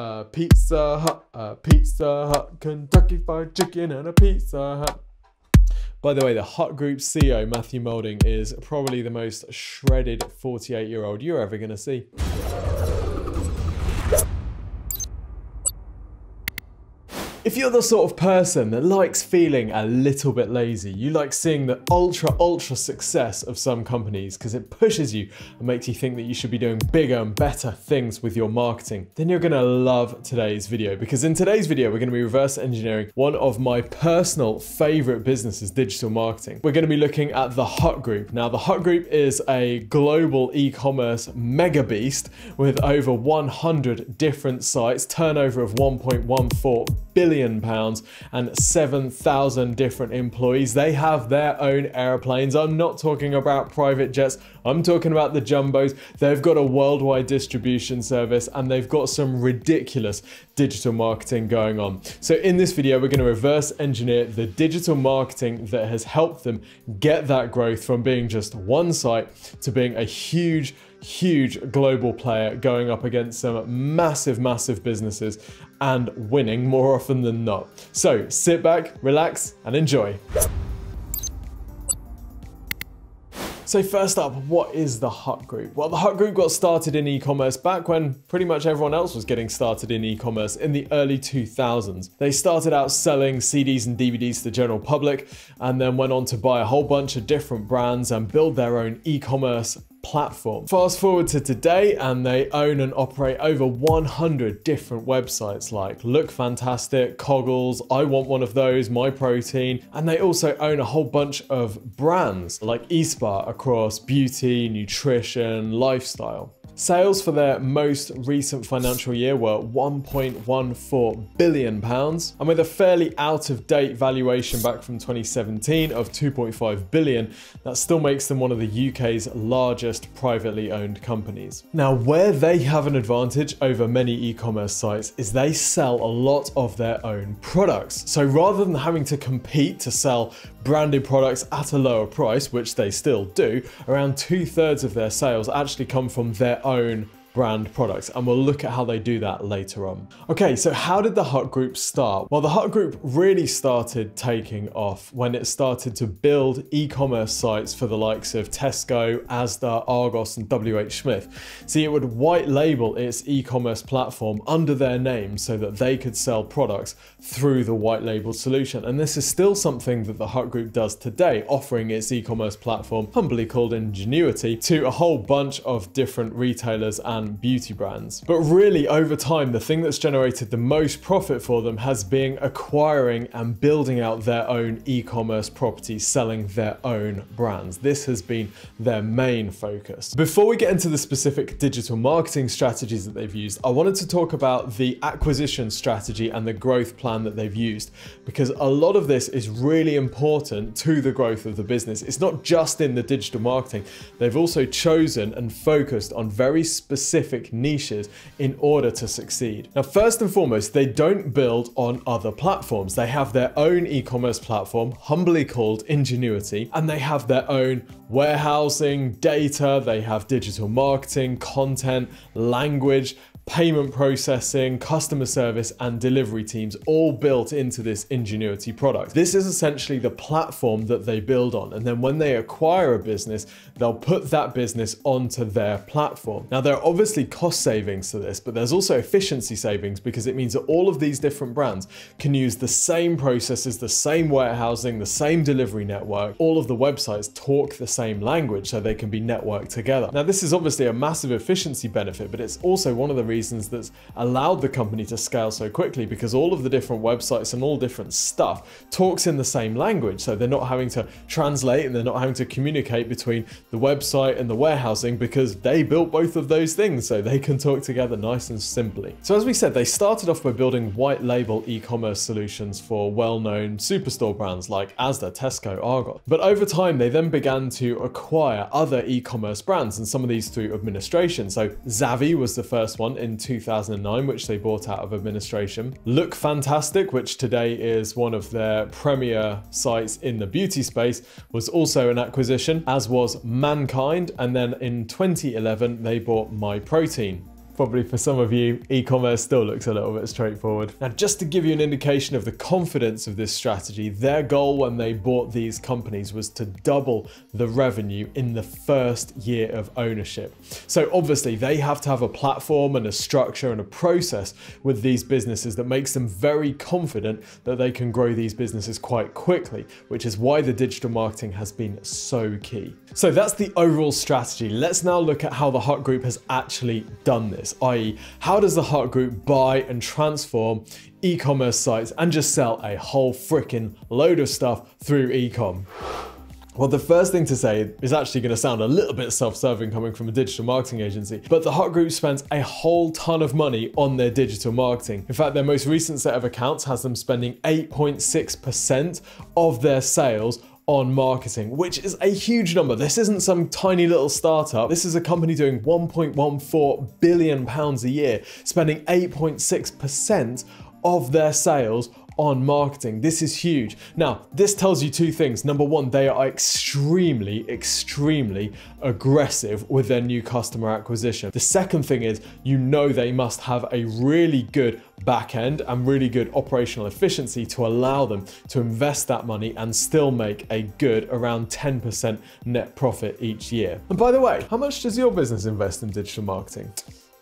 A Pizza Hut, Kentucky Fried Chicken and a Pizza Hut. By the way, the Hut Group CEO, Matthew Moulding, is probably the most shredded 48-year-old you're ever gonna see. If you're the sort of person that likes feeling a little bit lazy, you like seeing the ultra success of some companies because it pushes you and makes you think that you should be doing bigger and better things with your marketing, then you're gonna love today's video, because in today's video, we're gonna be reverse engineering one of my personal favorite businesses, digital marketing. We're gonna be looking at The Hut Group. Now, The Hut Group is a global e-commerce mega beast with over 100 different sites, turnover of £1.14 billion and 7,000 different employees. They have their own airplanes. I'm not talking about private jets. I'm talking about the jumbos. They've got a worldwide distribution service and they've got some ridiculous digital marketing going on. So in this video, we're going to reverse engineer the digital marketing that has helped them get that growth from being just one site to being a huge global player going up against some massive businesses and winning more often than not. So sit back, relax, and enjoy. So first up, what is The Hut Group? Well, The Hut Group got started in e-commerce back when pretty much everyone else was getting started in e-commerce in the early 2000s. They started out selling CDs and DVDs to the general public and then went on to buy a whole bunch of different brands and build their own e-commerce platform. Fast forward to today and they own and operate over 100 different websites like Look Fantastic, Coggles, I Want One of Those, MyProtein, and they also own a whole bunch of brands like eSpa across beauty, nutrition, lifestyle. Sales for their most recent financial year were £1.14 billion, and with a fairly out-of-date valuation back from 2017 of £2.5 billion, that still makes them one of the UK's largest privately owned companies. Now, where they have an advantage over many e-commerce sites is they sell a lot of their own products. So rather than having to compete to sell branded products at a lower price, which they still do, around 2/3 of their sales actually come from their own brand products, and we'll look at how they do that later on. Okay, so how did The Hut Group start? Well, The Hut Group really started taking off when it started to build e-commerce sites for the likes of Tesco, Asda, Argos, and WH Smith. See, it would white label its e-commerce platform under their name so that they could sell products through the white label solution. And this is still something that The Hut Group does today, offering its e-commerce platform, humbly called Ingenuity, to a whole bunch of different retailers and beauty brands. But really, over time, the thing that's generated the most profit for them has been acquiring and building out their own e-commerce properties, selling their own brands. This has been their main focus. Before we get into the specific digital marketing strategies that they've used, I wanted to talk about the acquisition strategy and the growth plan that they've used, because a lot of this is really important to the growth of the business. It's not just in the digital marketing. They've also chosen and focused on very specific niches in order to succeed. Now, first and foremost, they don't build on other platforms. They have their own e-commerce platform, humbly called Ingenuity, and they have their own warehousing, data, they have digital marketing, content, language, payment processing, customer service, and delivery teams all built into this Ingenuity product. This is essentially the platform that they build on. And then when they acquire a business, they'll put that business onto their platform. Now, there are obviously cost savings to this, but there's also efficiency savings, because it means that all of these different brands can use the same processes, the same warehousing, the same delivery network. All of the websites talk the same language, so they can be networked together. Now, this is obviously a massive efficiency benefit, but it's also one of the reasons that's allowed the company to scale so quickly, because all of the different websites and all different stuff talks in the same language. So they're not having to translate and they're not having to communicate between the website and the warehousing, because they built both of those things so they can talk together nice and simply. So as we said, they started off by building white label e-commerce solutions for well-known superstore brands like Asda, Tesco, Argos. But over time, they then began to acquire other e-commerce brands, and some of these through administration. So Zavi was the first one in 2009, which they bought out of administration. Look Fantastic, which today is one of their premier sites in the beauty space, was also an acquisition, as was Mankind. And then in 2011, they bought MyProtein probably for some of you, e-commerce still looks a little bit straightforward. Now, just to give you an indication of the confidence of this strategy, their goal when they bought these companies was to double the revenue in the first year of ownership. So obviously they have to have a platform and a structure and a process with these businesses that makes them very confident that they can grow these businesses quite quickly, which is why the digital marketing has been so key. So that's the overall strategy. Let's now look at how the Hut Group has actually done this, i.e. how does the Hut Group buy and transform e-commerce sites and just sell a whole frickin' load of stuff through e-com? Well, the first thing to say is actually going to sound a little bit self-serving coming from a digital marketing agency, but the Hut Group spends a whole ton of money on their digital marketing. In fact, their most recent set of accounts has them spending 8.6% of their sales on marketing, which is a huge number. This isn't some tiny little startup. This is a company doing £1.14 billion a year, spending 8.6% of their sales on marketing. This is huge. Now, this tells you two things. Number one, they are extremely aggressive with their new customer acquisition. The second thing is, you know, they must have a really good back end and really good operational efficiency to allow them to invest that money and still make a good around 10% net profit each year. And by the way, how much does your business invest in digital marketing?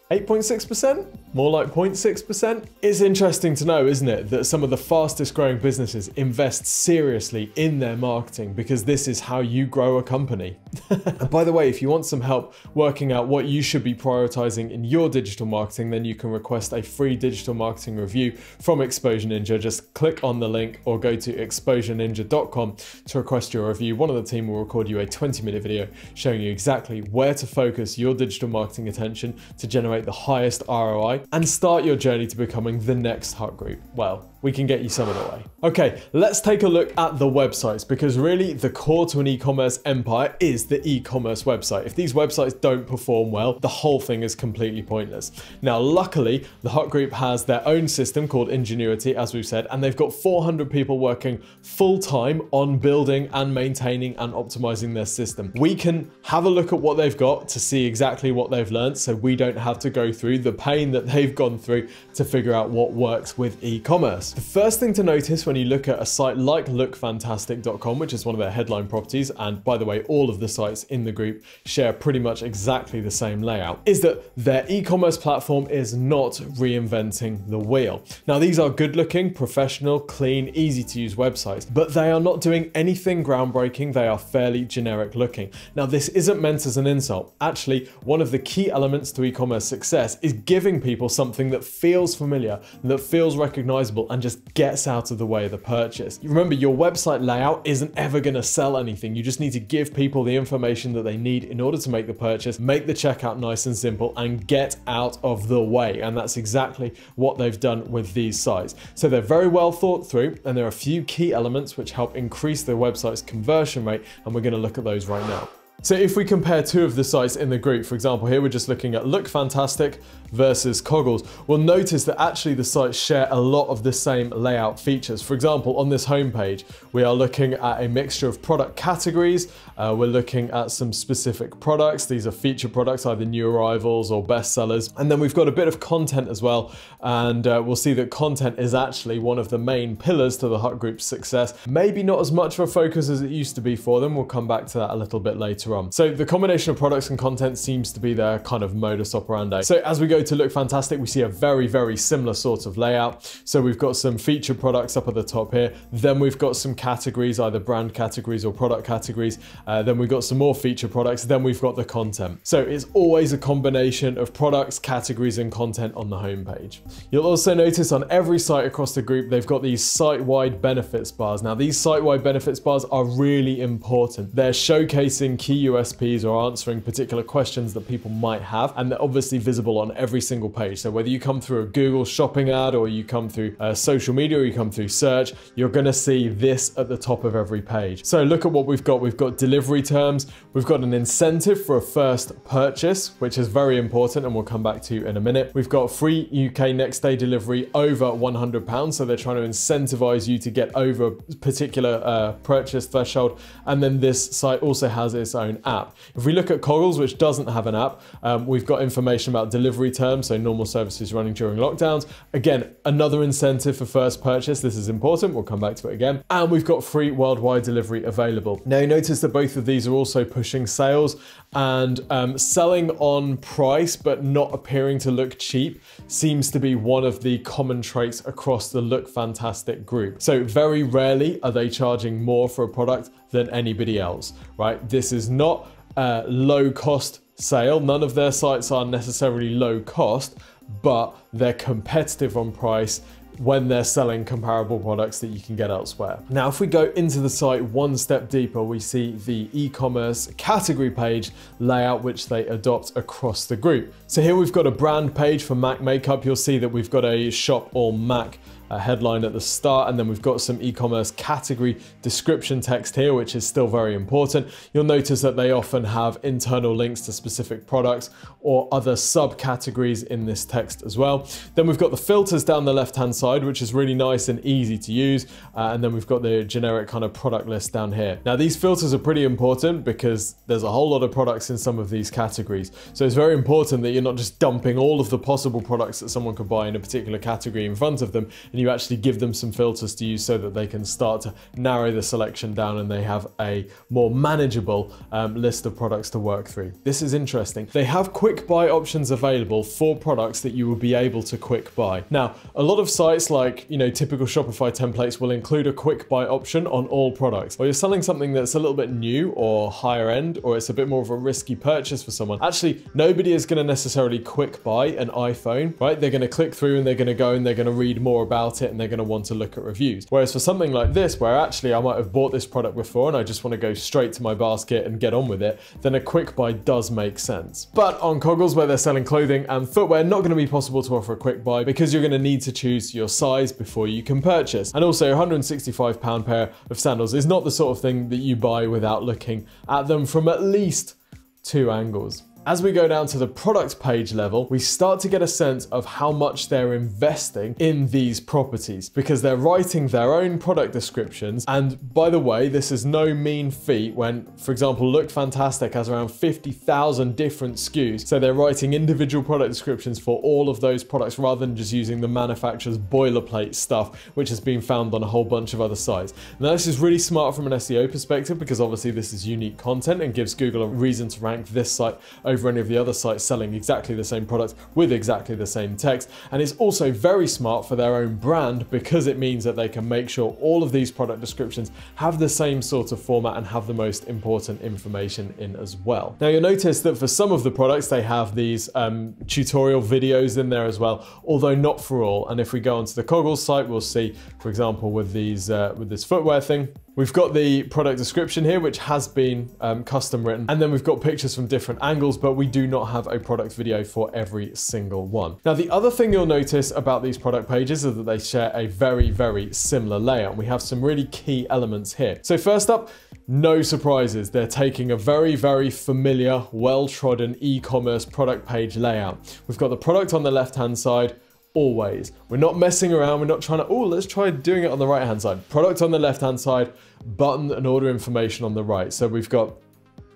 8.6%? More like 0.6%? It's interesting to know, isn't it, that some of the fastest growing businesses invest seriously in their marketing, because this is how you grow a company. And by the way, if you want some help working out what you should be prioritizing in your digital marketing, then you can request a free digital marketing review from Exposure Ninja. Just click on the link or go to exposureninja.com to request your review. One of the team will record you a 20-minute video showing you exactly where to focus your digital marketing attention to generate the highest ROI and start your journey to becoming the next Hut Group. Well, we can get you some of the way. Okay, let's take a look at the websites, because really the core to an e-commerce empire is the e-commerce website. If these websites don't perform well, the whole thing is completely pointless. Now, luckily, the Hut Group has their own system called Ingenuity, as we've said, and they've got 400 people working full-time on building and maintaining and optimizing their system. We can have a look at what they've got to see exactly what they've learned, so we don't have to go through the pain that they've gone through to figure out what works with e-commerce. The first thing to notice when you look at a site like lookfantastic.com, which is one of their headline properties, and by the way, all of the sites in the group share pretty much exactly the same layout, is that their e-commerce platform is not reinventing the wheel. Now, these are good looking, professional, clean, easy to use websites, but they are not doing anything groundbreaking. They are fairly generic looking. Now, this isn't meant as an insult. Actually, one of the key elements to e-commerce success is giving people something that feels familiar, that feels recognizable, and just gets out of the way of the purchase. Remember, your website layout isn't ever going to sell anything. You just need to give people the information that they need in order to make the purchase, make the checkout nice and simple, and get out of the way. And that's exactly what they've done with these sites. So they're very well thought through, and there are a few key elements which help increase their website's conversion rate, and we're going to look at those right now. So if we compare two of the sites in the group, for example, here we're just looking at Look Fantastic versus Coggles, we'll notice that actually the sites share a lot of the same layout features. For example, on this homepage, we are looking at a mixture of product categories. We're looking at some specific products. These are feature products, either new arrivals or bestsellers. And then we've got a bit of content as well. And we'll see that content is actually one of the main pillars to the Hut Group's success. Maybe not as much of a focus as it used to be for them. We'll come back to that a little bit later on. So the combination of products and content seems to be their kind of modus operandi. So as we go to Look Fantastic, we see a very similar sort of layout. So we've got some feature products up at the top here. Then we've got some categories, either brand categories or product categories. Then we've got some more feature products. Then we've got the content. So it's always a combination of products, categories, and content on the homepage. You'll also notice on every site across the group, they've got these site-wide benefits bars. Now, these site-wide benefits bars are really important. They're showcasing key USPs or answering particular questions that people might have, and they're obviously visible on every single page. So whether you come through a Google Shopping ad, or you come through social media, or you come through search, you're going to see this at the top of every page. So look at what we've got. We've got delivery terms, we've got an incentive for a first purchase, which is very important and we'll come back to in a minute. We've got free UK next day delivery over £100, so they're trying to incentivize you to get over a particular purchase threshold. And then this site also has its own own app. If we look at Coggles, which doesn't have an app, we've got information about delivery terms, so normal services running during lockdowns. Again, another incentive for first purchase. This is important. We'll come back to it again. And we've got free worldwide delivery available. Now you notice that both of these are also pushing sales and selling on price, but not appearing to look cheap seems to be one of the common traits across the Look Fantastic group. So very rarely are they charging more for a product than anybody else, right? This is not a low cost sale. None of their sites are necessarily low cost, but they're competitive on price when they're selling comparable products that you can get elsewhere. Now, if we go into the site one step deeper, we see the e-commerce category page layout, which they adopt across the group. So here we've got a brand page for Mac makeup. You'll see that we've got a shop or Mac headline at the start, and then we've got some e-commerce category description text here, which is still very important. You'll notice that they often have internal links to specific products or other subcategories in this text as well. Then we've got the filters down the left-hand side, which is really nice and easy to use. And then we've got the generic kind of product list down here. Now, these filters are pretty important because there's a whole lot of products in some of these categories. So it's very important that you're not just dumping all of the possible products that someone could buy in a particular category in front of them, and you actually give them some filters to use so that they can start to narrow the selection down and they have a more manageable list of products to work through. This is interesting. They have quick buy options available for products that you will be able to quick buy. Now, a lot of sites like, you know, typical Shopify templates will include a quick buy option on all products. Or you're selling something that's a little bit new or higher end, or it's a bit more of a risky purchase for someone. Actually, nobody is going to necessarily quick buy an iPhone, right? They're going to click through and they're going to go and they're going to read more about it, and they're going to want to look at reviews. Whereas for something like this, where actually I might have bought this product before and I just want to go straight to my basket and get on with it, then a quick buy does make sense. But on Coggles, where they're selling clothing and footwear, not going to be possible to offer a quick buy because you're going to need to choose your size before you can purchase. And also, a £165 pair of sandals is not the sort of thing that you buy without looking at them from at least two angles. As we go down to the product page level, we start to get a sense of how much they're investing in these properties because they're writing their own product descriptions. And by the way, this is no mean feat when, for example, Look Fantastic has around 50,000 different SKUs. So they're writing individual product descriptions for all of those products rather than just using the manufacturer's boilerplate stuff, which has been found on a whole bunch of other sites. Now, this is really smart from an SEO perspective because obviously this is unique content and gives Google a reason to rank this site over any of the other sites selling exactly the same product with exactly the same text. And it's also very smart for their own brand because it means that they can make sure all of these product descriptions have the same sort of format and have the most important information in as well. Now you'll notice that for some of the products, they have these tutorial videos in there as well, although not for all. And if we go onto the Coggles site, we'll see, for example, with these with this footwear thing, we've got the product description here, which has been custom written. And then we've got pictures from different angles, but we do not have a product video for every single one. Now, the other thing you'll notice about these product pages is that they share a very, very similar layout. We have some really key elements here. So first up, no surprises. They're taking a very, very familiar, well-trodden e-commerce product page layout. We've got the product on the left-hand side, always. We're not messing around. We're not trying to, oh, let's try doing it on the right-hand side. Product on the left-hand side, button and order information on the right. So we've got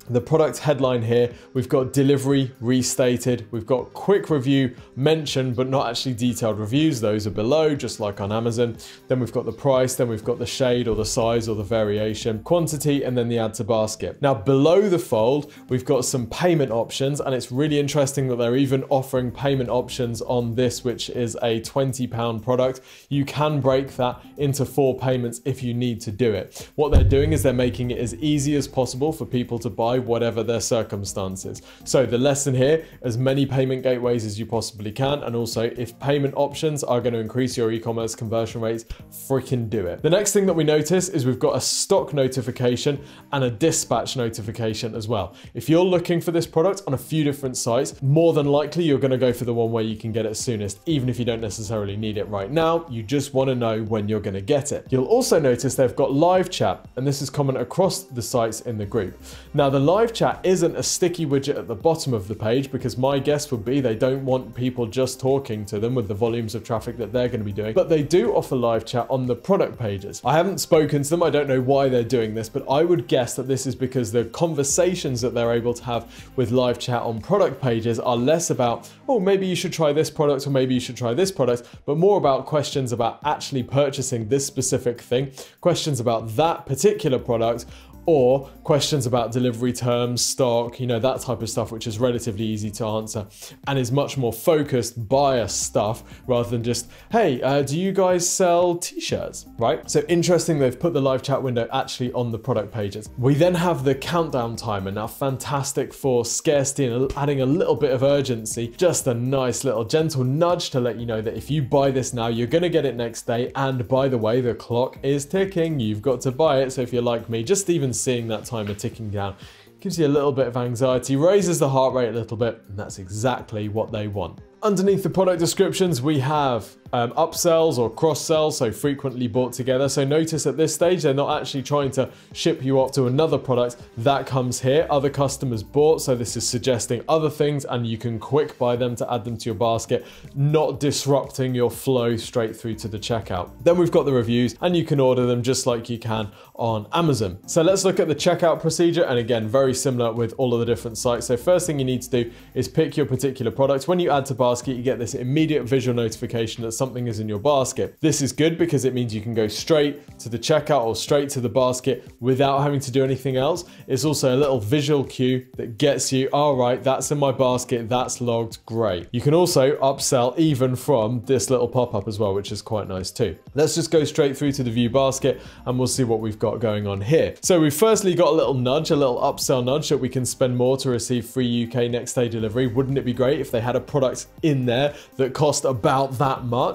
the product headline here, we've got delivery restated, we've got quick review mentioned, but not actually detailed reviews. Those are below, just like on Amazon. Then we've got the price, then we've got the shade or the size or the variation, quantity, and then the add to basket. Now below the fold, we've got some payment options, and it's really interesting that they're even offering payment options on this, which is a £20 product. You can break that into 4 payments if you need to do it. What they're doing is they're making it as easy as possible for people to buy whatever their circumstances. So the lesson here, as many payment gateways as you possibly can, and also if payment options are going to increase your e-commerce conversion rates, freaking do it. The next thing that we notice is we've got a stock notification and a dispatch notification as well. If you're looking for this product on a few different sites, more than likely you're going to go for the one where you can get it soonest, even if you don't necessarily need it right now. You just want to know when you're going to get it. You'll also notice they've got live chat, and this is common across the sites in the group. Now the live chat isn't a sticky widget at the bottom of the page because my guess would be they don't want people just talking to them with the volumes of traffic that they're going to be doing, but they do offer live chat on the product pages. I haven't spoken to them, I don't know why they're doing this, but I would guess that this is because the conversations that they're able to have with live chat on product pages are less about, oh, maybe you should try this product or maybe you should try this product, but more about questions about actually purchasing this specific thing, questions about that particular product, or questions about delivery terms, stock, you know, that type of stuff, which is relatively easy to answer and is much more focused buyer stuff rather than just, hey, do you guys sell t-shirts, right? So interesting, they've put the live chat window actually on the product pages. We then have the countdown timer, now fantastic for scarcity and adding a little bit of urgency, just a nice little gentle nudge to let you know that if you buy this now, you're gonna get it next day. And by the way, the clock is ticking, you've got to buy it. So if you're like me, just even seeing that timer ticking down gives you a little bit of anxiety, raises the heart rate a little bit, and that's exactly what they want. Underneath the product descriptions, we have upsells or cross-sells, so frequently bought together. So notice at this stage, they're not actually trying to ship you off to another product. That comes here, other customers bought. So this is suggesting other things and you can quick buy them to add them to your basket, not disrupting your flow straight through to the checkout. Then we've got the reviews and you can order them just like you can on Amazon. So let's look at the checkout procedure. And again, very similar with all of the different sites. So first thing you need to do is pick your particular product. When you add to basket, you get this immediate visual notification that something is in your basket. This is good because it means you can go straight to the checkout or straight to the basket without having to do anything else. It's also a little visual cue that gets you, all right, that's in my basket, that's logged, great. You can also upsell even from this little pop-up as well, which is quite nice too. Let's just go straight through to the view basket and we'll see what we've got going on here. So we've firstly got a little nudge, a little upsell nudge that we can spend more to receive free UK next day delivery. Wouldn't it be great if they had a product in there that cost about that much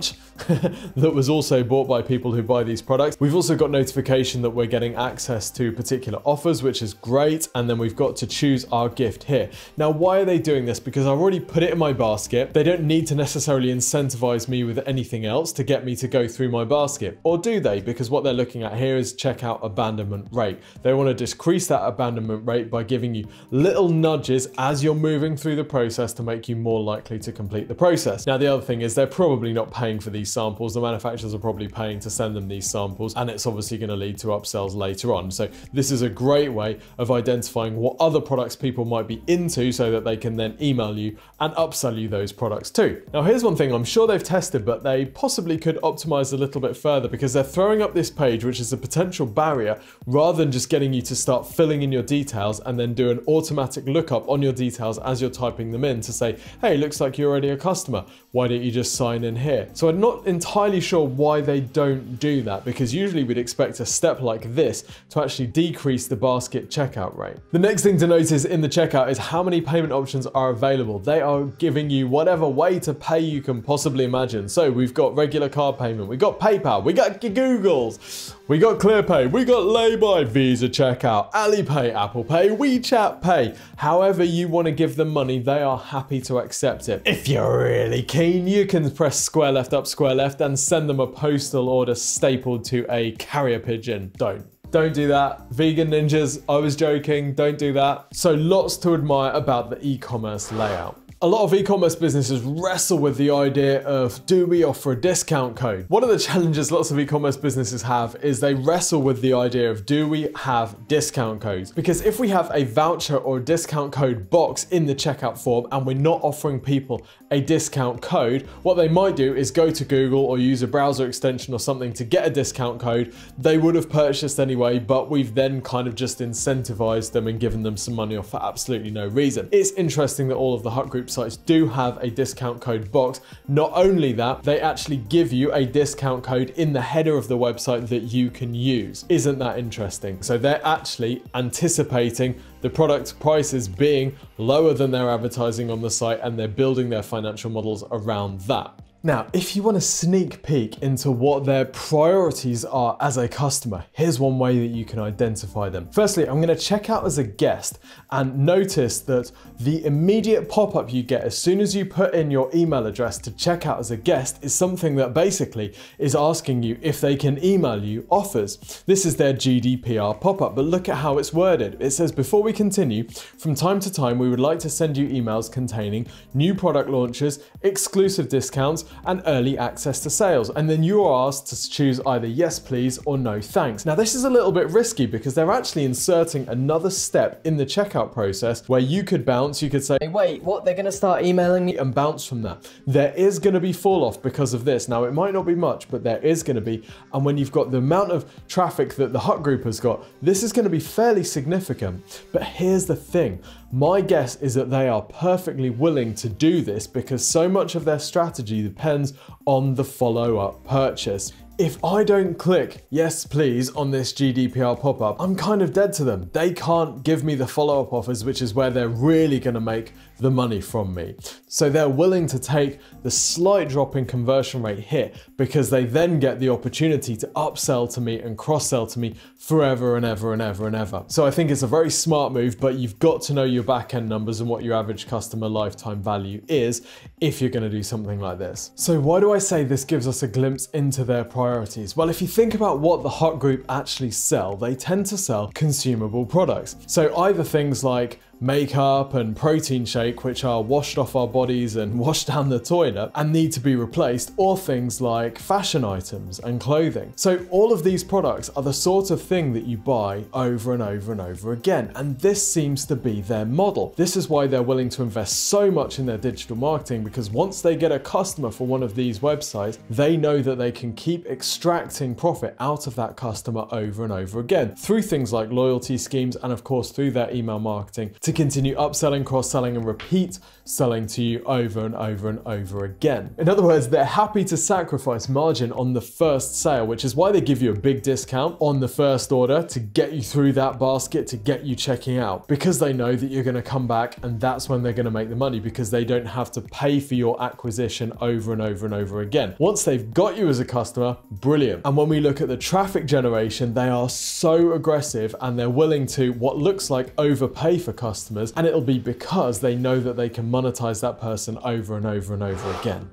that was also bought by people who buy these products. We've also got notification that we're getting access to particular offers, which is great. And then we've got to choose our gift here. Now, why are they doing this? Because I've already put it in my basket. They don't need to necessarily incentivize me with anything else to get me to go through my basket. Or do they? Because what they're looking at here is checkout abandonment rate. They want to decrease that abandonment rate by giving you little nudges as you're moving through the process to make you more likely to complete the process. Now, the other thing is they're probably not paying for these samples. The manufacturers are probably paying to send them these samples, and it's obviously going to lead to upsells later on. So this is a great way of identifying what other products people might be into so that they can then email you and upsell you those products too. Now, here's one thing I'm sure they've tested, but they possibly could optimize a little bit further because they're throwing up this page, which is a potential barrier, rather than just getting you to start filling in your details and then do an automatic lookup on your details as you're typing them in to say, hey, looks like you're already a customer, why don't you just sign in here? So I'm not entirely sure why they don't do that, because usually we'd expect a step like this to actually decrease the basket checkout rate. The next thing to notice in the checkout is how many payment options are available. They are giving you whatever way to pay you can possibly imagine. So we've got regular card payment, we got PayPal, we got Google's, we got ClearPay, we got LayBuy, Visa checkout, Alipay, Apple Pay, WeChat Pay. However you want to give them money, they are happy to accept it. If you're really keen, you can press square left up, square left, and send them a postal order stapled to a carrier pigeon. Don't do that. Vegan ninjas, I was joking, don't do that. So lots to admire about the e-commerce layout. A lot of e-commerce businesses wrestle with the idea of, do we offer a discount code? One of the challenges lots of e-commerce businesses have is they wrestle with the idea of, do we have discount codes? Because if we have a voucher or a discount code box in the checkout form and we're not offering people a discount code, what they might do is go to Google or use a browser extension or something to get a discount code they would have purchased anyway, but we've then kind of just incentivized them and given them some money off for absolutely no reason. It's interesting that all of the Hut Group sites do have a discount code box. Not only that, they actually give you a discount code in the header of the website that you can use. Isn't that interesting? So they're actually anticipating the product prices being lower than they're advertising on the site, and they're building their financial models around that. Now, if you want a sneak peek into what their priorities are as a customer, here's one way that you can identify them. Firstly, I'm gonna check out as a guest and notice that the immediate pop-up you get as soon as you put in your email address to check out as a guest is something that basically is asking you if they can email you offers. This is their GDPR pop-up, but look at how it's worded. It says, before we continue, from time to time, we would like to send you emails containing new product launches, exclusive discounts, and early access to sales. And then you are asked to choose either yes please or no thanks. Now this is a little bit risky because they're actually inserting another step in the checkout process where you could bounce, you could say, hey, wait, what, they're gonna start emailing me, and bounce from that. There is gonna be fall off because of this. Now it might not be much, but there is gonna be. And when you've got the amount of traffic that the Hut Group has got, this is gonna be fairly significant. But here's the thing. My guess is that they are perfectly willing to do this because so much of their strategy depends on the follow-up purchase. If I don't click yes please on this GDPR pop-up, I'm kind of dead to them. They can't give me the follow-up offers, which is where they're really gonna make the money from me. So they're willing to take the slight drop in conversion rate hit because they then get the opportunity to upsell to me and cross-sell to me forever and ever and ever and ever. So I think it's a very smart move, but you've got to know your back-end numbers and what your average customer lifetime value is if you're gonna do something like this. So why do I say this gives us a glimpse into their priorities? Well, if you think about what the Hut Group actually sell, they tend to sell consumable products. So either things like makeup and protein shake, which are washed off our bodies and washed down the toilet and need to be replaced, or things like fashion items and clothing. So all of these products are the sort of thing that you buy over and over and over again. And this seems to be their model. This is why they're willing to invest so much in their digital marketing, because once they get a customer for one of these websites, they know that they can keep extracting profit out of that customer over and over again through things like loyalty schemes and of course through their email marketing, to continue upselling, cross-selling, and repeat selling to you over and over and over again. In other words, they're happy to sacrifice margin on the first sale, which is why they give you a big discount on the first order to get you through that basket, to get you checking out, because they know that you're gonna come back and that's when they're gonna make the money, because they don't have to pay for your acquisition over and over and over again. Once they've got you as a customer, brilliant. And when we look at the traffic generation, they are so aggressive and they're willing to, what looks like, overpay for customers. And it'll be because they know that they can monetize that person over and over and over again.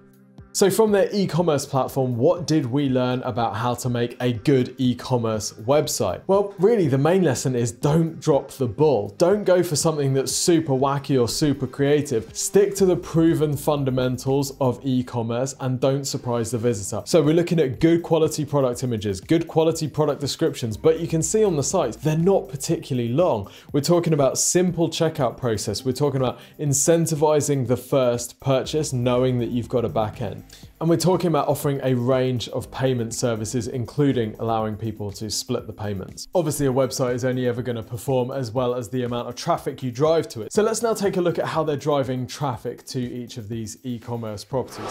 So from their e-commerce platform, what did we learn about how to make a good e-commerce website? Well, really the main lesson is don't drop the ball. Don't go for something that's super wacky or super creative. Stick to the proven fundamentals of e-commerce and don't surprise the visitor. So we're looking at good quality product images, good quality product descriptions, but you can see on the site, they're not particularly long. We're talking about simple checkout process. We're talking about incentivizing the first purchase, knowing that you've got a back end. And we're talking about offering a range of payment services, including allowing people to split the payments. Obviously, a website is only ever going to perform as well as the amount of traffic you drive to it. So let's now take a look at how they're driving traffic to each of these e-commerce properties.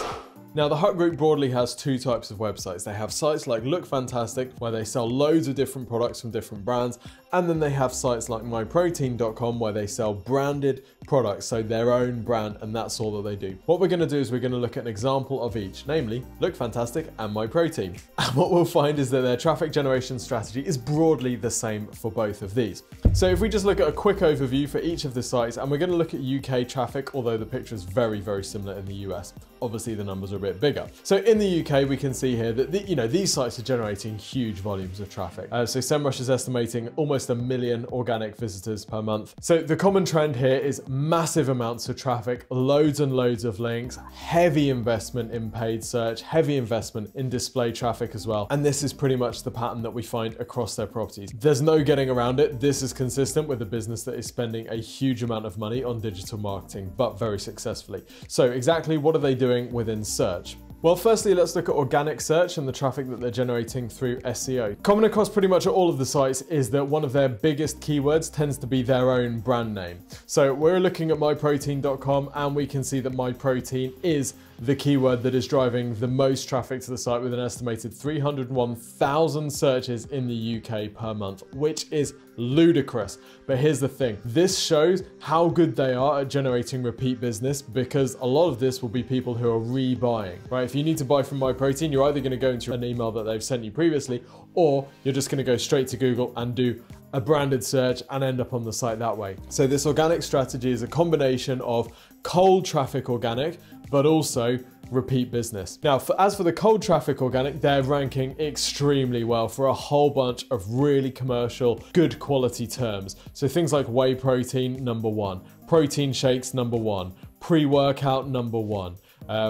Now, the Hut Group broadly has two types of websites. They have sites like Look Fantastic, where they sell loads of different products from different brands. And then they have sites like MyProtein.com, where they sell branded products, so their own brand, and that's all that they do. What we're gonna do is we're gonna look at an example of each, namely Look Fantastic and MyProtein. And what we'll find is that their traffic generation strategy is broadly the same for both of these. So if we just look at a quick overview for each of the sites, and we're gonna look at UK traffic, although the picture is very, very similar in the US. Obviously the numbers are a bit bigger. So in the UK, we can see here that these sites are generating huge volumes of traffic. So SEMrush is estimating almost 1 million organic visitors per month. So the common trend here is massive amounts of traffic, loads and loads of links, heavy investment in paid search, heavy investment in display traffic as well. And this is pretty much the pattern that we find across their properties. There's no getting around it. This is consistent with a business that is spending a huge amount of money on digital marketing, but very successfully. So exactly what are they doing within search? Well, firstly, let's look at organic search and the traffic that they're generating through SEO. Common across pretty much all of the sites is that one of their biggest keywords tends to be their own brand name. So we're looking at MyProtein.com and we can see that MyProtein is the keyword that is driving the most traffic to the site with an estimated 301,000 searches in the UK per month, which is ludicrous. But here's the thing, this shows how good they are at generating repeat business, because a lot of this will be people who are rebuying, right? If you need to buy from MyProtein, you're either gonna go into an email that they've sent you previously, or you're just gonna go straight to Google and do a branded search and end up on the site that way. So this organic strategy is a combination of cold traffic organic, but also repeat business. Now, as for the cold traffic organic, they're ranking extremely well for a whole bunch of really commercial, good quality terms. So things like whey protein, #1, protein shakes, #1, pre-workout, #1,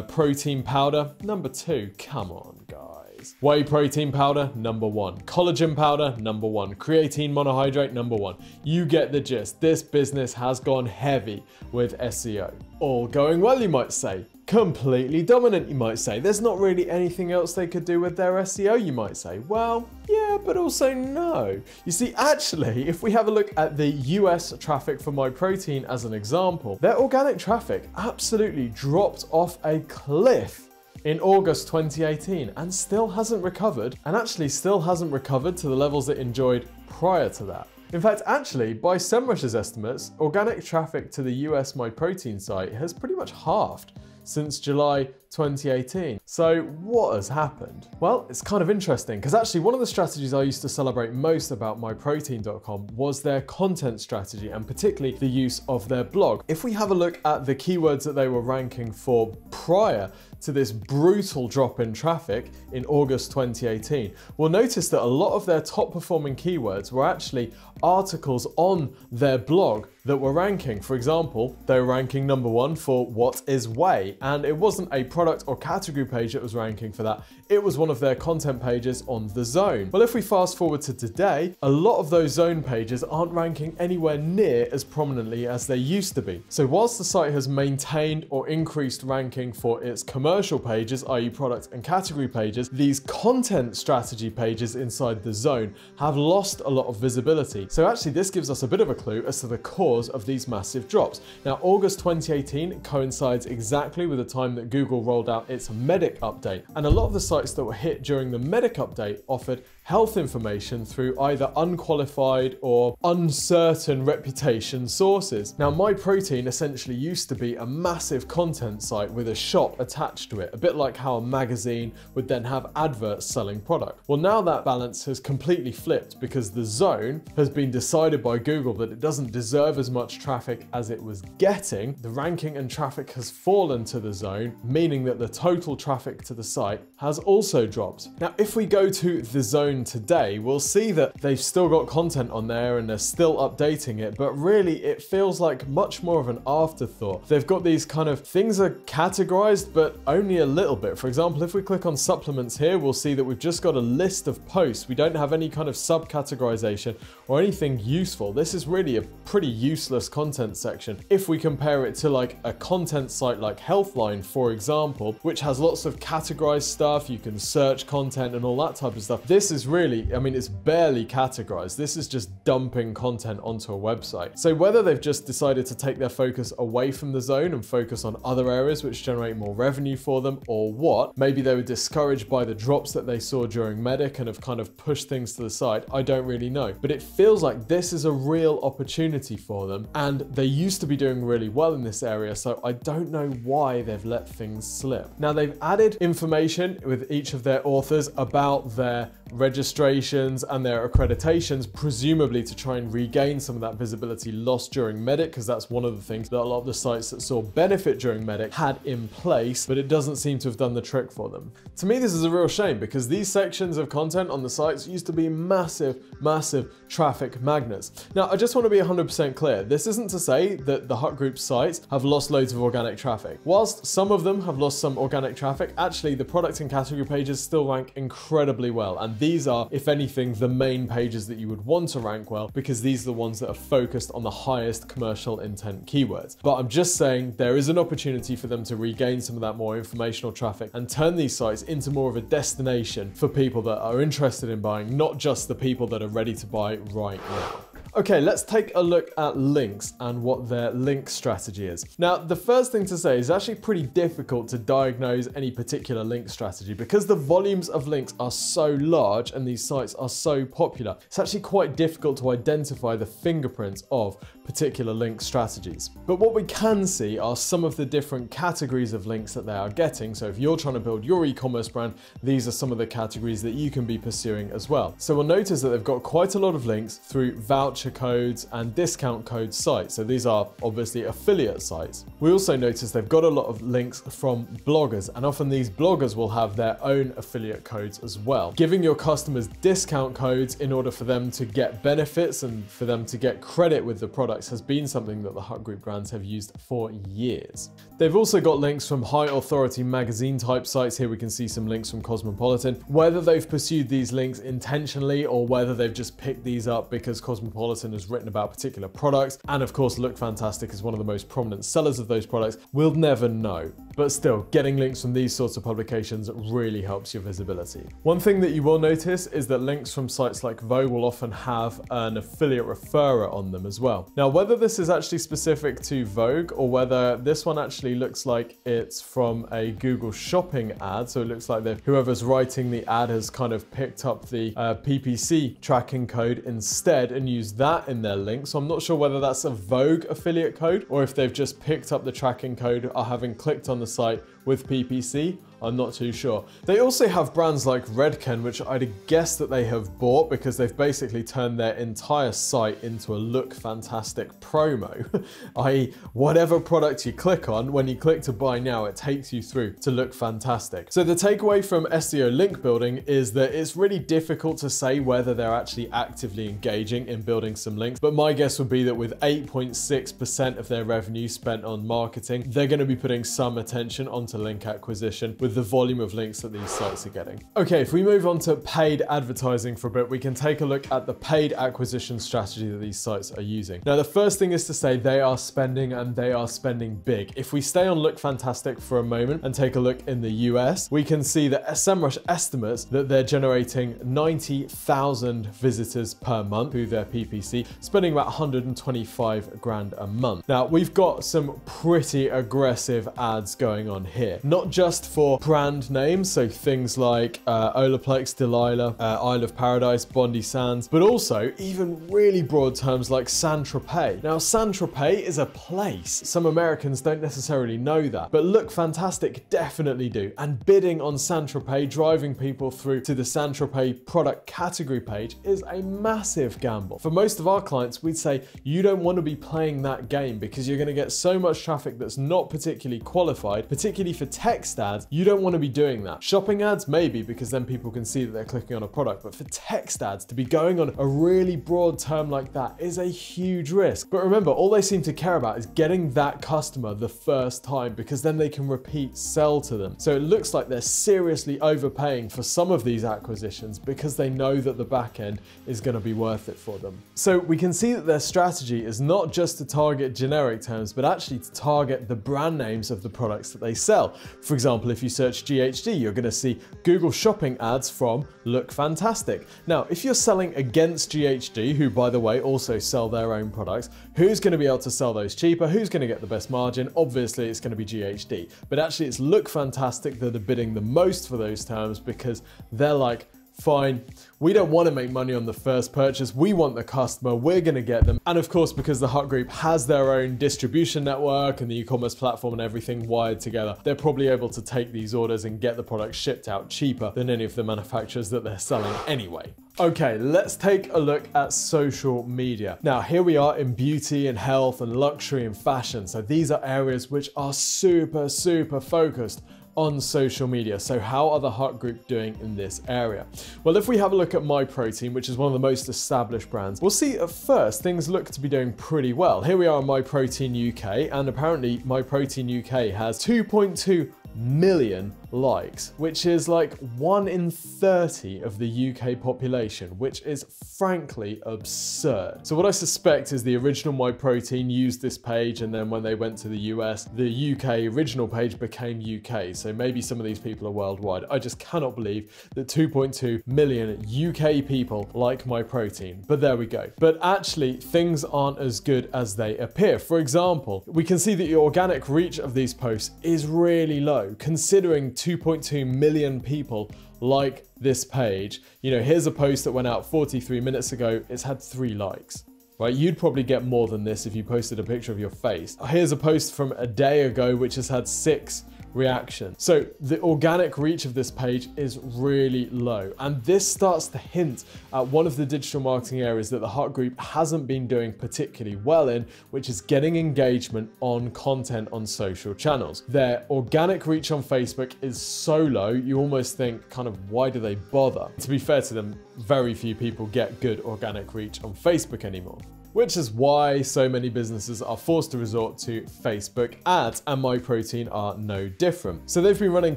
protein powder, #2, come on guys. Whey protein powder, #1. Collagen powder, #1. Creatine monohydrate, #1. You get the gist. This business has gone heavy with SEO. All going well, you might say. Completely dominant, you might say. There's not really anything else they could do with their SEO, you might say. Well, yeah, but also no. You see, actually, if we have a look at the US traffic for MyProtein as an example, their organic traffic absolutely dropped off a cliff in August 2018 and still hasn't recovered, and actually still hasn't recovered to the levels it enjoyed prior to that. In fact, actually, by SEMrush's estimates, organic traffic to the US MyProtein site has pretty much halved since July 2018. So what has happened? Well, it's kind of interesting, because actually one of the strategies I used to celebrate most about myprotein.com was their content strategy, and particularly the use of their blog. If we have a look at the keywords that they were ranking for prior to this brutal drop in traffic in August 2018, we'll notice that a lot of their top performing keywords were actually articles on their blog that were ranking. For example, they were ranking #1 for what is whey, and it wasn't a product or category page that was ranking for that. It was one of their content pages on The Zone. Well, if we fast forward to today, a lot of those Zone pages aren't ranking anywhere near as prominently as they used to be. So whilst the site has maintained or increased ranking for its commercial pages, i.e. product and category pages, these content strategy pages inside The Zone have lost a lot of visibility. So actually this gives us a bit of a clue as to the cause of these massive drops. Now, August 2018 coincides exactly with the time that Google rolled out its Medic update, and a lot of the sites that were hit during the Medic update offered health information through either unqualified or uncertain reputation sources. Now, MyProtein essentially used to be a massive content site with a shop attached to it, a bit like how a magazine would then have adverts selling product. Well, now that balance has completely flipped, because The Zone has been decided by Google that it doesn't deserve as much traffic as it was getting. The ranking and traffic has fallen to The Zone, meaning that the total traffic to the site has also dropped. Now, if we go to The Zone today, we'll see that they've still got content on there and they're still updating it, but really it feels like much more of an afterthought. They've got these kind of things are categorized, but only a little bit. For example, if we click on supplements here, we'll see that we've just got a list of posts. We don't have any kind of sub-categorization or anything useful. This is really a pretty useless content section. If we compare it to like a content site like Healthline, for example, which has lots of categorized stuff, you can search content and all that type of stuff. This is really, I mean, it's barely categorized. This is just dumping content onto a website. So whether they've just decided to take their focus away from The Zone and focus on other areas which generate more revenue for them, or what, maybe they were discouraged by the drops that they saw during Medic and have kind of pushed things to the side, I don't really know. But it feels like this is a real opportunity for them, and they used to be doing really well in this area, so I don't know why they've let things slip. Now, they've added information with each of their authors about their registrations and their accreditations, presumably to try and regain some of that visibility lost during Medic, because that's one of the things that a lot of the sites that saw benefit during Medic had in place, but it doesn't seem to have done the trick for them. To me, this is a real shame, because these sections of content on the sites used to be massive, massive traffic magnets. Now, I just want to be 100% clear. This isn't to say that the Hut Group sites have lost loads of organic traffic. Whilst some of them have lost some organic traffic, actually the product and category pages still rank incredibly well, and these are, if anything, the main pages that you would want to rank well, because these are the ones that are focused on the highest commercial intent keywords. But I'm just saying there is an opportunity for them to regain some of that more informational traffic and turn these sites into more of a destination for people that are interested in buying, not just the people that are ready to buy right now. Okay, let's take a look at links and what their link strategy is. Now, the first thing to say is actually pretty difficult to diagnose any particular link strategy because the volumes of links are so large and these sites are so popular. It's actually quite difficult to identify the fingerprints of particular link strategies. But what we can see are some of the different categories of links that they are getting. So if you're trying to build your e-commerce brand, these are some of the categories that you can be pursuing as well. So we'll notice that they've got quite a lot of links through voucher codes and discount code sites. So these are obviously affiliate sites. We also notice they've got a lot of links from bloggers, and often these bloggers will have their own affiliate codes as well, giving your customers discount codes in order for them to get benefits and for them to get credit with the products has been something that the Hut Group brands have used for years. They've also got links from high authority magazine type sites. Here we can see some links from Cosmopolitan. Whether they've pursued these links intentionally or whether they've just picked these up because Cosmopolitan has written about particular products, and of course Look Fantastic is one of the most prominent sellers of those products, we'll never know. But still, getting links from these sorts of publications really helps your visibility. One thing that you will notice is that links from sites like Vogue will often have an affiliate referrer on them as well. Now, whether this is actually specific to Vogue or whether this one actually looks like it's from a Google Shopping ad, so it looks like whoever's writing the ad has kind of picked up the PPC tracking code instead and used that in their link. So I'm not sure whether that's a Vogue affiliate code or if they've just picked up the tracking code or having clicked on the site with PPC. I'm not too sure. They also have brands like Redken, which I'd guess that they have bought because they've basically turned their entire site into a Look Fantastic promo, i.e. whatever product you click on, when you click to buy now, it takes you through to Look Fantastic. So the takeaway from SEO link building is that it's really difficult to say whether they're actually actively engaging in building some links, but my guess would be that with 8.6% of their revenue spent on marketing, they're going to be putting some attention onto link acquisition with the volume of links that these sites are getting. Okay, if we move on to paid advertising for a bit, we can take a look at the paid acquisition strategy that these sites are using. Now, the first thing is to say they are spending, and they are spending big. If we stay on Look Fantastic for a moment and take a look in the US, we can see that SEMrush estimates that they're generating 90,000 visitors per month through their PPC, spending about 125 grand a month. Now, we've got some pretty aggressive ads going on here, not just for brand names, so things like Olaplex, Delilah, Isle of Paradise, Bondi Sands, but also even really broad terms like Saint Tropez. Now, Saint Tropez is a place. Some Americans don't necessarily know that, but Look Fantastic definitely do. And bidding on Saint Tropez, driving people through to the Saint Tropez product category page is a massive gamble. For most of our clients, we'd say you don't want to be playing that game because you're going to get so much traffic that's not particularly qualified, particularly for text ads. You don't want to be doing that. Shopping ads, maybe, because then people can see that they're clicking on a product, but for text ads to be going on a really broad term like that is a huge risk. But remember, all they seem to care about is getting that customer the first time, because then they can repeat sell to them. So it looks like they're seriously overpaying for some of these acquisitions because they know that the back end is going to be worth it for them. So we can see that their strategy is not just to target generic terms, but actually to target the brand names of the products that they sell. For example, if you search GHD, you're going to see Google Shopping ads from Look Fantastic. Now, if you're selling against GHD, who by the way also sell their own products, who's going to be able to sell those cheaper? Who's going to get the best margin? Obviously, it's going to be GHD, but actually it's Look Fantastic that are bidding the most for those terms because they're like, fine, we don't want to make money on the first purchase. We want the customer. We're going to get them. And of course, because the Hut Group has their own distribution network and the e-commerce platform and everything wired together, they're probably able to take these orders and get the product shipped out cheaper than any of the manufacturers that they're selling anyway. Okay, let's take a look at social media. Now, here we are in beauty and health and luxury and fashion. So these are areas which are super focused on social media. So how are the Hut Group doing in this area? Well, if we have a look at MyProtein, which is one of the most established brands, we'll see at first things look to be doing pretty well. Here we are on MyProtein UK, and apparently MyProtein UK has 2.2 million likes, which is like 1 in 30 of the UK population, which is frankly absurd. So what I suspect is the original MyProtein used this page, and then when they went to the US, the UK original page became UK. So maybe some of these people are worldwide. I just cannot believe that 2.2 million UK people like MyProtein, but there we go. But actually, things aren't as good as they appear. For example, we can see that the organic reach of these posts is really low, considering 2.2 million people like this page. You know, here's a post that went out 43 minutes ago. It's had 3 likes. Right, you'd probably get more than this if you posted a picture of your face. Here's a post from a day ago which has had 6 reactions. So the organic reach of this page is really low. And this starts to hint at one of the digital marketing areas that the Hut Group hasn't been doing particularly well in, which is getting engagement on content on social channels. Their organic reach on Facebook is so low, you almost think kind of, why do they bother? To be fair to them, very few people get good organic reach on Facebook anymore, which is why so many businesses are forced to resort to Facebook ads, and MyProtein are no different. So they've been running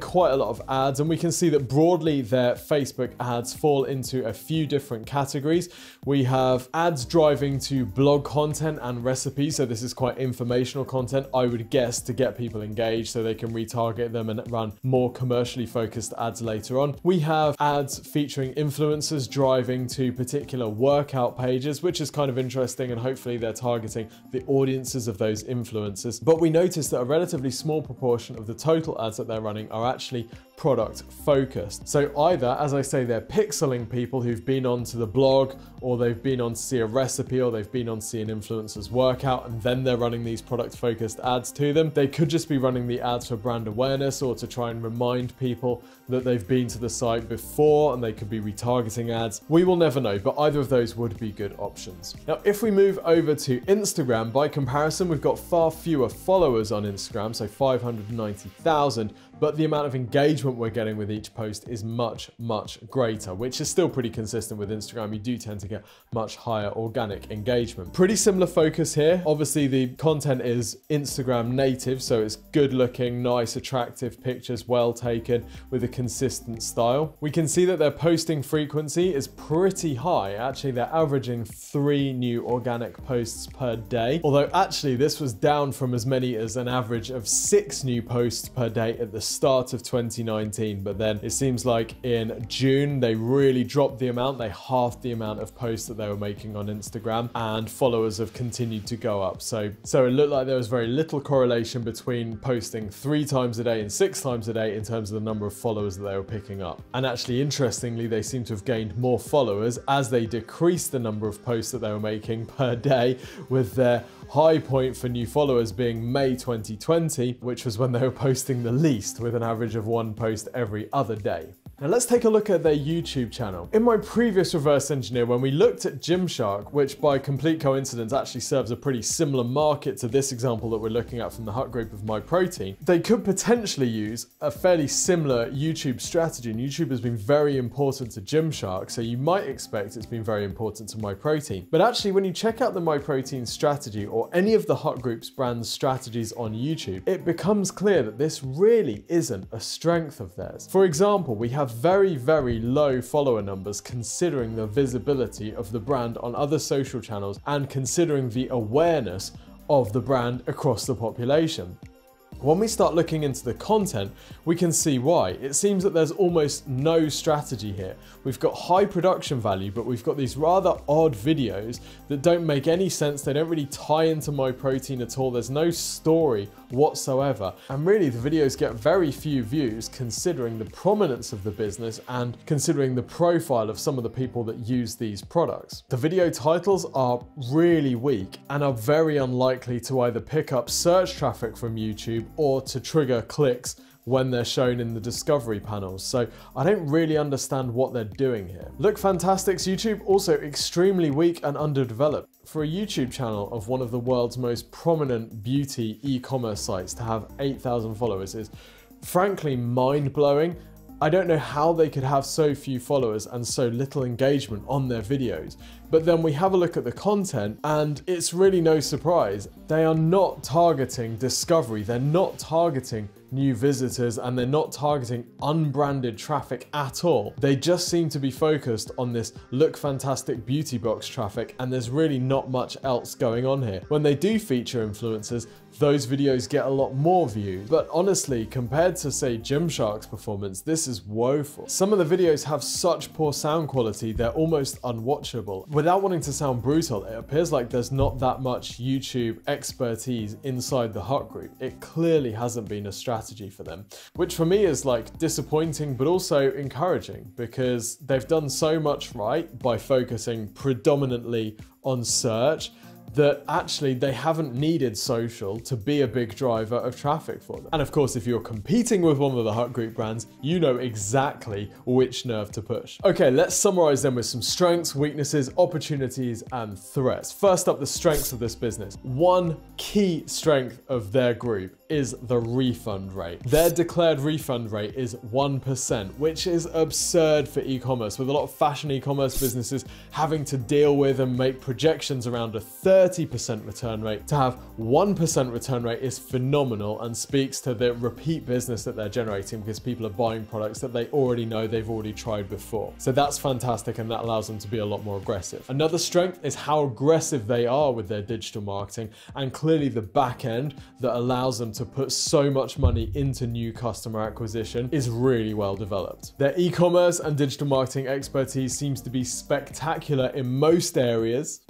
quite a lot of ads, and we can see that broadly their Facebook ads fall into a few different categories. We have ads driving to blog content and recipes, so this is quite informational content, I would guess, to get people engaged so they can retarget them and run more commercially focused ads later on. We have ads featuring influencers driving to particular workout pages, which is kind of interesting, and hopefully they're targeting the audiences of those influencers. But we notice that a relatively small proportion of the total ads that they're running are actually product focused. So either, as I say, they're pixeling people who've been onto the blog, or they've been on to see a recipe, or they've been on to see an influencer's workout, and then they're running these product focused ads to them. They could just be running the ads for brand awareness or to try and remind people that they've been to the site before, and they could be retargeting ads. We will never know, but either of those would be good options. Now, if we move over to Instagram, by comparison, we've got far fewer followers on Instagram, so 590,000, but the amount of engagement we're getting with each post is much, much greater, which is still pretty consistent with Instagram. You do tend to get much higher organic engagement. Pretty similar focus here. Obviously, the content is Instagram native, so it's good looking, nice, attractive pictures, well taken with a consistent style. We can see that their posting frequency is pretty high. Actually, they're averaging 3 new organic posts per day, although actually this was down from as many as an average of 6 new posts per day at the start of 2019. But then it seems like in June, they really dropped the amount. They halved the amount of posts that they were making on Instagram, and followers have continued to go up. So it looked like there was very little correlation between posting 3 times a day and 6 times a day in terms of the number of followers that they were picking up. And actually, interestingly, they seem to have gained more followers as they decreased the number of posts that they were making per day, with their high point for new followers being May 2020, which was when they were posting the least, with an average of 1 post every other day. Now let's take a look at their YouTube channel. In my previous reverse engineer, when we looked at Gymshark, which by complete coincidence actually serves a pretty similar market to this example that we're looking at from the Hut Group of MyProtein, they could potentially use a fairly similar YouTube strategy, and YouTube has been very important to Gymshark, so you might expect it's been very important to MyProtein. But actually, when you check out the MyProtein strategy, or any of the Hut Group's brand strategies on YouTube, it becomes clear that this really isn't a strength of theirs. For example, we have very, very low follower numbers considering the visibility of the brand on other social channels and considering the awareness of the brand across the population. When we start looking into the content, we can see why. It seems that there's almost no strategy here. We've got high production value, but we've got these rather odd videos that don't make any sense. They don't really tie into MyProtein at all. There's no story whatsoever. And really, the videos get very few views considering the prominence of the business and considering the profile of some of the people that use these products. The video titles are really weak and are very unlikely to either pick up search traffic from YouTube or to trigger clicks when they're shown in the discovery panels. So I don't really understand what they're doing here. Look Fantastic's YouTube, also extremely weak and underdeveloped. For a YouTube channel of one of the world's most prominent beauty e-commerce sites to have 8,000 followers is frankly mind-blowing. I don't know how they could have so few followers and so little engagement on their videos. But then we have a look at the content, and it's really no surprise. They are not targeting discovery. They're not targeting new visitors and they're not targeting unbranded traffic at all. They just seem to be focused on this Look Fantastic beauty box traffic and there's really not much else going on here. When they do feature influencers, those videos get a lot more views, but honestly, compared to say Gymshark's performance, this is woeful. Some of the videos have such poor sound quality, they're almost unwatchable. Without wanting to sound brutal, it appears like there's not that much YouTube expertise inside the Hut Group. It clearly hasn't been a strategy for them, which for me is like disappointing, but also encouraging because they've done so much right by focusing predominantly on search that actually they haven't needed social to be a big driver of traffic for them. And of course, if you're competing with one of the Hut Group brands, you know exactly which nerve to push. Okay, let's summarize them with some strengths, weaknesses, opportunities, and threats. First up, the strengths of this business. One key strength of their group is the refund rate. Their declared refund rate is 1%, which is absurd for e-commerce, with a lot of fashion e-commerce businesses having to deal with and make projections around a 30% return rate. To have 1% return rate is phenomenal and speaks to the repeat business that they're generating because people are buying products that they already know they've already tried before. So that's fantastic and that allows them to be a lot more aggressive. Another strength is how aggressive they are with their digital marketing and clearly the back end that allows them to put so much money into new customer acquisition is really well developed. Their e-commerce and digital marketing expertise seems to be spectacular in most areas.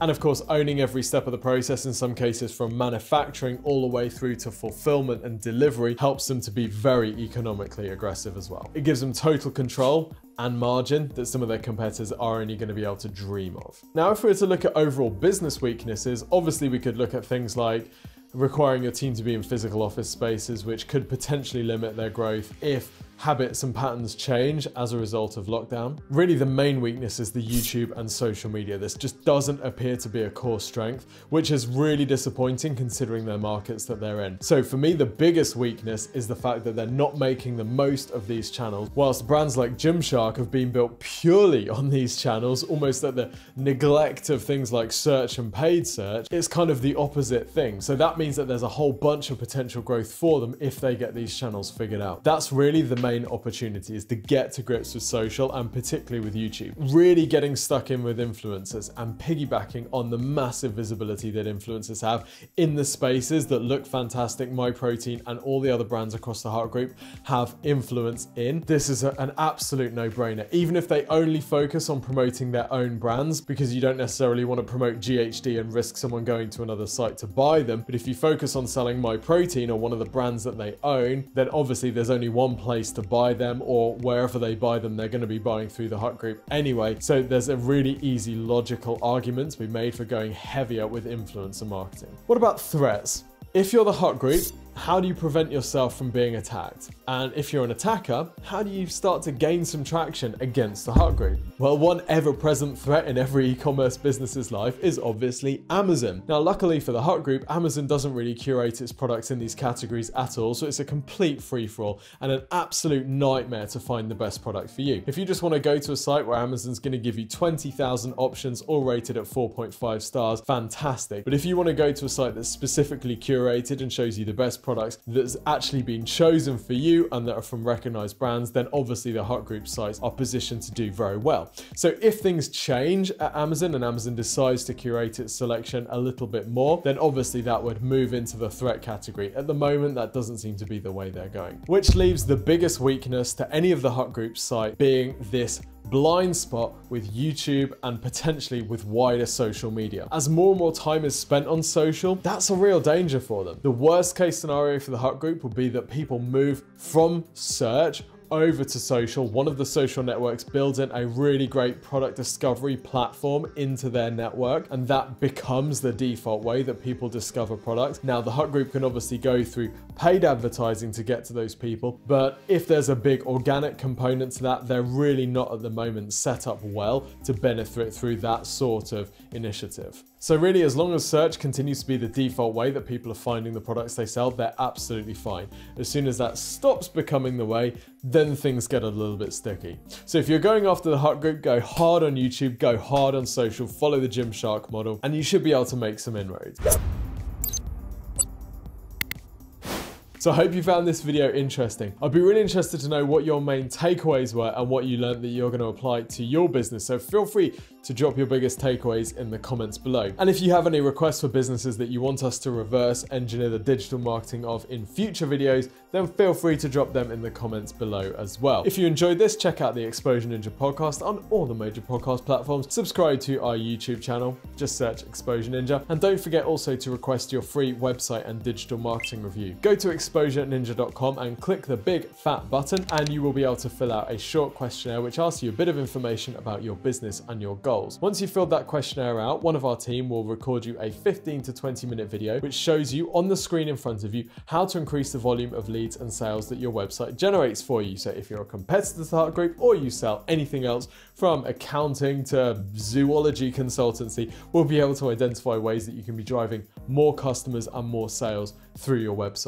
And of course, owning every step of the process, in some cases from manufacturing all the way through to fulfillment and delivery, helps them to be very economically aggressive as well. It gives them total control and margin that some of their competitors are only going to be able to dream of. Now, if we were to look at overall business weaknesses, obviously we could look at things like requiring your team to be in physical office spaces, which could potentially limit their growth if habits and patterns change as a result of lockdown. Really, the main weakness is the YouTube and social media. This just doesn't appear to be a core strength, which is really disappointing considering their markets that they're in. So for me, the biggest weakness is the fact that they're not making the most of these channels, whilst brands like Gymshark have been built purely on these channels, almost at the neglect of things like search and paid search. It's kind of the opposite thing. So that means that there's a whole bunch of potential growth for them if they get these channels figured out. That's really the main opportunity, is to get to grips with social and particularly with YouTube. Really getting stuck in with influencers and piggybacking on the massive visibility that influencers have in the spaces that Look Fantastic, MyProtein and all the other brands across the Hut Group have influence in. This is an absolute no-brainer, even if they only focus on promoting their own brands, because you don't necessarily want to promote GHD and risk someone going to another site to buy them. But if you focus on selling MyProtein or one of the brands that they own, then obviously there's only one place to buy them, or wherever they buy them, they're going to be buying through the Hut Group anyway. So there's a really easy logical argument to be made for going heavier with influencer marketing. What about threats? If you're the Hut Group, how do you prevent yourself from being attacked? And if you're an attacker, how do you start to gain some traction against the Hut Group? Well, one ever-present threat in every e-commerce business's life is obviously Amazon. Now, luckily for the Hut Group, Amazon doesn't really curate its products in these categories at all, so it's a complete free-for-all and an absolute nightmare to find the best product for you. If you just want to go to a site where Amazon's going to give you 20,000 options, all rated at 4.5 stars, fantastic. But if you want to go to a site that's specifically curated and shows you the best products that's actually been chosen for you and that are from recognized brands, then obviously the Hut Group sites are positioned to do very well. So if things change at Amazon and Amazon decides to curate its selection a little bit more, then obviously that would move into the threat category. At the moment, that doesn't seem to be the way they're going, which leaves the biggest weakness to any of the Hut Group site being this blind spot with YouTube and potentially with wider social media. As more and more time is spent on social, that's a real danger for them. The worst case scenario for the Hut Group would be that people move from search over to social. One of the social networks builds in a really great product discovery platform into their network, and that becomes the default way that people discover products. Now, the Hut Group can obviously go through paid advertising to get to those people, but if there's a big organic component to that, they're really not at the moment set up well to benefit through that sort of initiative. So really, as long as search continues to be the default way that people are finding the products they sell, they're absolutely fine. As soon as that stops becoming the way, then things get a little bit sticky. So if you're going after the Hut Group, go hard on YouTube, go hard on social, follow the Gymshark model, and you should be able to make some inroads. So I hope you found this video interesting. I'd be really interested to know what your main takeaways were and what you learned that you're going to apply to your business. So feel free to drop your biggest takeaways in the comments below. And if you have any requests for businesses that you want us to reverse engineer the digital marketing of in future videos, then feel free to drop them in the comments below as well. If you enjoyed this, check out the Exposure Ninja podcast on all the major podcast platforms. Subscribe to our YouTube channel, just search Exposure Ninja. And don't forget also to request your free website and digital marketing review. Go to exposureninja.com and click the big fat button and you will be able to fill out a short questionnaire which asks you a bit of information about your business and your goals. Once you've filled that questionnaire out, one of our team will record you a 15 to 20 minute video which shows you on the screen in front of you how to increase the volume of leads and sales that your website generates for you. So if you're a competitor to the Hut Group or you sell anything else from accounting to zoology consultancy, we'll be able to identify ways that you can be driving more customers and more sales through your website.